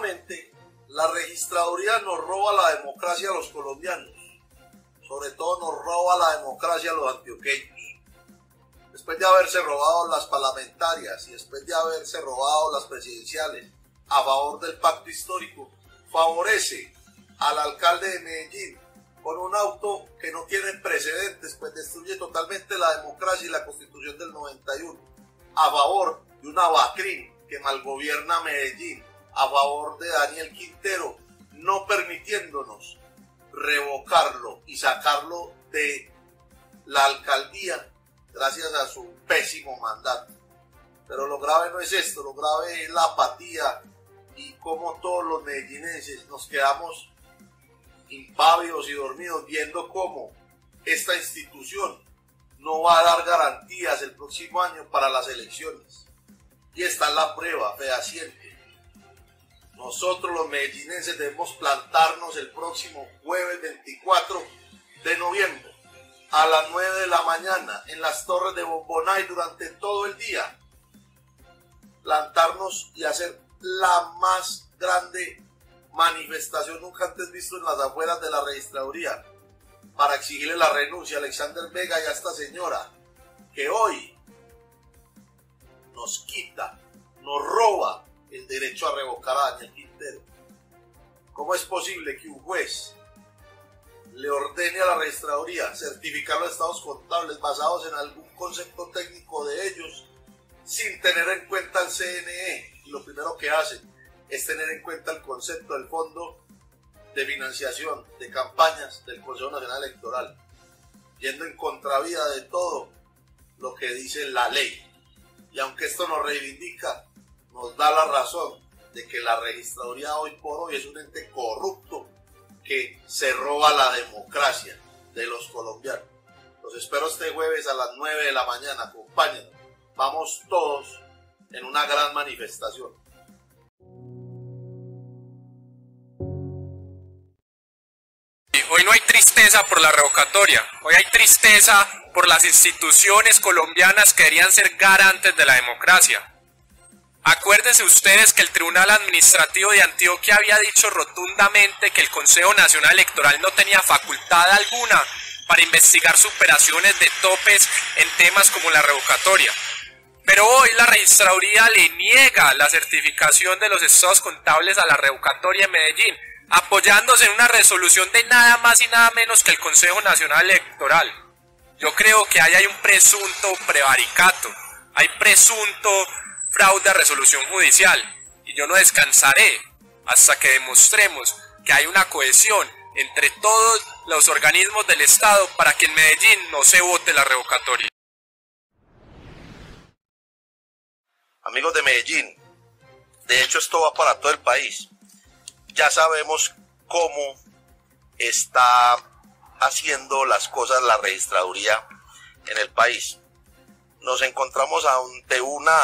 Definitivamente, la registraduría nos roba la democracia a los colombianos. Sobre todo nos roba la democracia a los antioqueños. Después de haberse robado las parlamentarias y después de haberse robado las presidenciales a favor del pacto histórico, favorece al alcalde de Medellín con un auto que no tiene precedentes, pues destruye totalmente la democracia y la constitución del 91, a favor de una Bacrín que malgobierna Medellín, a favor de Daniel Quintero, no permitiéndonos revocarlo y sacarlo de la alcaldía gracias a su pésimo mandato. Pero lo grave no es esto, lo grave es la apatía y cómo todos los medellinenses nos quedamos impávidos y dormidos viendo cómo esta institución no va a dar garantías el próximo año para las elecciones. Y esta es la prueba fehaciente. Nosotros los medellinenses debemos plantarnos el próximo jueves 24 de noviembre a las 9 de la mañana en las Torres de Bomboná y durante todo el día plantarnos y hacer la más grande manifestación nunca antes vista en las afueras de la registraduría para exigirle la renuncia a Alexander Vega y a esta señora que hoy nos quita, nos roba el derecho a revocar a Daniel Quintero. ¿Cómo es posible que un juez le ordene a la registraduría certificar los estados contables basados en algún concepto técnico de ellos sin tener en cuenta el CNE? Y lo primero que hacen es tener en cuenta el concepto del Fondo de Financiación de Campañas del Consejo Nacional Electoral, yendo en contravía de todo lo que dice la ley. Y aunque esto nos reivindica, nos da la razón de que la registraduría hoy por hoy es un ente corrupto que se roba la democracia de los colombianos. Los espero este jueves a las 9 de la mañana, acompáñenos. Vamos todos en una gran manifestación. Hoy no hay tristeza por la revocatoria, hoy hay tristeza por las instituciones colombianas que deberían ser garantes de la democracia. Acuérdense ustedes que el Tribunal Administrativo de Antioquia había dicho rotundamente que el Consejo Nacional Electoral no tenía facultad alguna para investigar superaciones de topes en temas como la revocatoria. Pero hoy la registraduría le niega la certificación de los estados contables a la revocatoria en Medellín, apoyándose en una resolución de nada más y nada menos que el Consejo Nacional Electoral. Yo creo que ahí hay un presunto prevaricato, hay presunto fraude a resolución judicial, y yo no descansaré hasta que demostremos que hay una cohesión entre todos los organismos del Estado para que en Medellín no se vote la revocatoria. Amigos de Medellín, de hecho esto va para todo el país. Ya sabemos cómo está haciendo las cosas la registraduría en el país. Nos encontramos ante una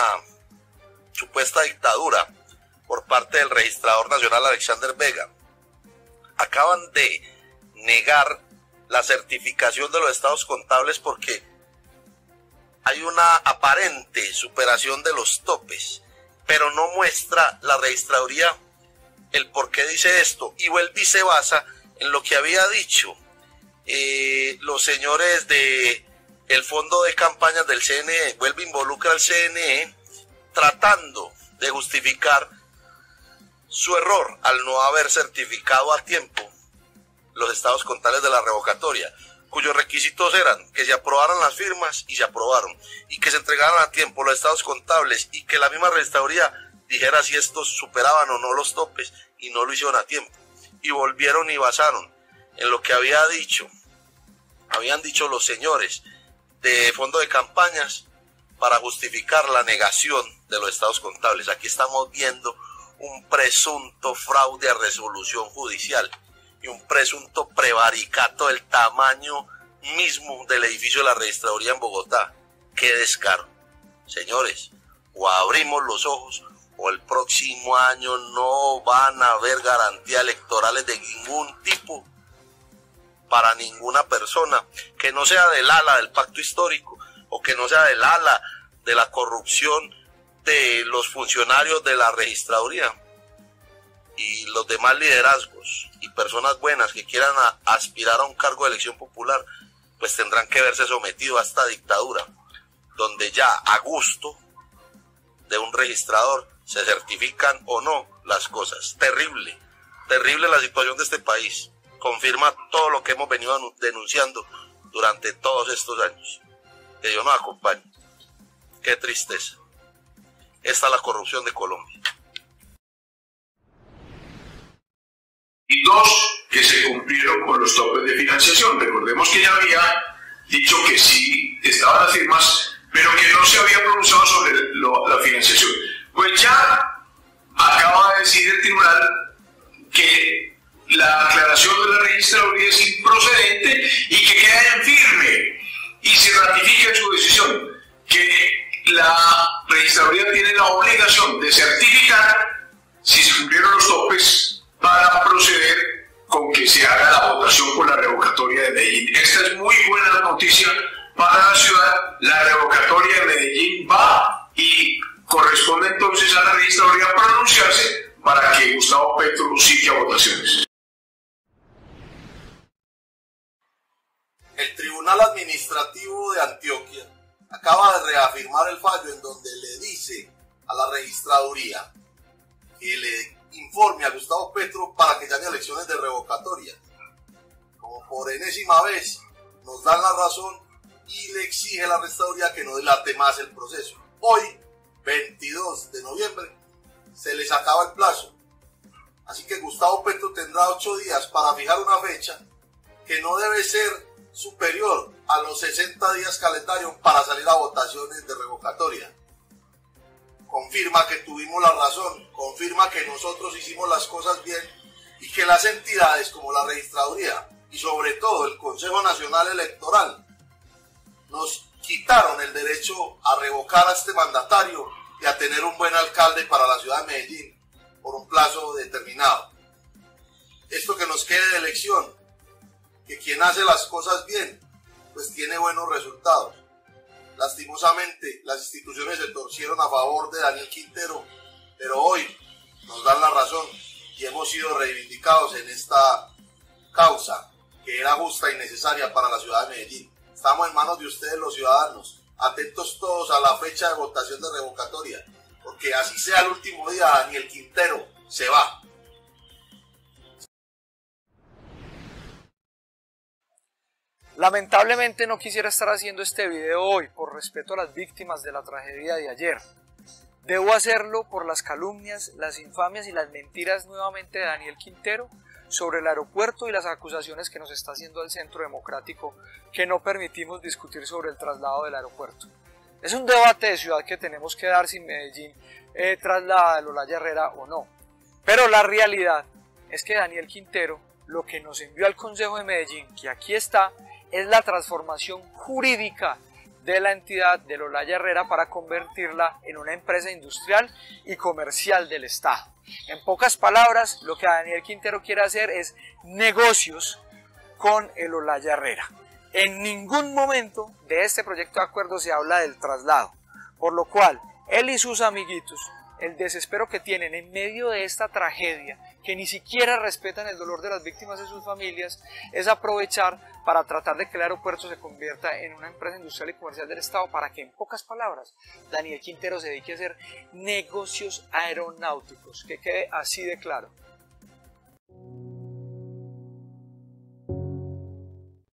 supuesta dictadura por parte del registrador nacional Alexander Vega. Acaban de negar la certificación de los estados contables porque hay una aparente superación de los topes, pero no muestra la registraduría el por qué dice esto, y vuelve y se basa en lo que había dicho los señores del Fondo de Campañas del CNE. Vuelve e involucra al CNE tratando de justificar su error al no haber certificado a tiempo los estados contables de la revocatoria, cuyos requisitos eran que se aprobaran las firmas, y se aprobaron, y que se entregaran a tiempo los estados contables, y que la misma registraduría dijera si estos superaban o no los topes, y no lo hicieron a tiempo. Y volvieron y basaron en lo que habían dicho los señores de Fondo de Campañas para justificar la negación de los estados contables. Aquí estamos viendo un presunto fraude a resolución judicial y un presunto prevaricato del tamaño mismo del edificio de la registraduría en Bogotá. ¡Qué descaro! Señores, o abrimos los ojos o el próximo año no van a haber garantías electorales de ningún tipo para ninguna persona que no sea del ala del pacto histórico o que no sea del ala de la corrupción de los funcionarios de la registraduría. y los demás liderazgos y personas buenas que quieran aspirar a un cargo de elección popular, pues tendrán que verse sometidos a esta dictadura, donde ya a gusto de un registrador se certifican o no las cosas. Terrible, terrible la situación de este país. Confirma todo lo que hemos venido denunciando durante todos estos años. Que Dios nos acompañe. Qué tristeza. Esta es la corrupción de Colombia. Y dos, que se cumplieron con los topes de financiación. Recordemos que ya había dicho que sí estaban las firmas, pero que no se había pronunciado sobre la financiación. Pues ya acaba de decir el tribunal que la aclaración de la registraduría es improcedente y que queda en firme y se ratifica en su decisión que la registraduría tiene la obligación de certificar si se cumplieron los topes para proceder con que se haga la votación por la revocatoria de Medellín. Esta es muy buena noticia para la ciudad. La revocatoria de Medellín va y corresponde entonces a la registraduría pronunciarse para que Gustavo Petro siga votaciones. El Tribunal Administrativo de Antioquia acaba de reafirmar el fallo en donde le dice a la registraduría que le informe a Gustavo Petro para que haya elecciones de revocatoria. Como por enésima vez nos dan la razón y le exige a la registraduría que no dilate más el proceso. Hoy, 22 de noviembre, se les acaba el plazo. Así que Gustavo Petro tendrá 8 días para fijar una fecha que no debe ser superior a los 60 días calendario para salir a votaciones de revocatoria. Confirma que tuvimos la razón, confirma que nosotros hicimos las cosas bien y que las entidades como la registraduría y sobre todo el Consejo Nacional Electoral nos quitaron el derecho a revocar a este mandatario y a tener un buen alcalde para la ciudad de Medellín por un plazo determinado. Esto que nos quede de elección, que quien hace las cosas bien pues tiene buenos resultados. Lastimosamente, las instituciones se torcieron a favor de Daniel Quintero, pero hoy nos dan la razón y hemos sido reivindicados en esta causa que era justa y necesaria para la ciudad de Medellín. Estamos en manos de ustedes los ciudadanos, atentos todos a la fecha de votación de revocatoria, porque así sea el último día, Daniel Quintero se va. Lamentablemente no quisiera estar haciendo este video hoy por respeto a las víctimas de la tragedia de ayer. Debo hacerlo por las calumnias, las infamias y las mentiras nuevamente de Daniel Quintero sobre el aeropuerto y las acusaciones que nos está haciendo al Centro Democrático que no permitimos discutir sobre el traslado del aeropuerto. Es un debate de ciudad que tenemos que dar si Medellín traslada a Olaya Herrera o no. Pero la realidad es que Daniel Quintero lo que nos envió al Consejo de Medellín, que aquí está, es la transformación jurídica de la entidad de Olaya Herrera para convertirla en una empresa industrial y comercial del Estado. En pocas palabras, lo que Daniel Quintero quiere hacer es negocios con el Olaya Herrera. En ningún momento de este proyecto de acuerdo se habla del traslado, por lo cual él y sus amiguitos, el desespero que tienen en medio de esta tragedia, que ni siquiera respetan el dolor de las víctimas de sus familias, es aprovechar para tratar de que el aeropuerto se convierta en una empresa industrial y comercial del Estado para que, en pocas palabras, Daniel Quintero se dedique a hacer negocios aeronáuticos, que quede así de claro.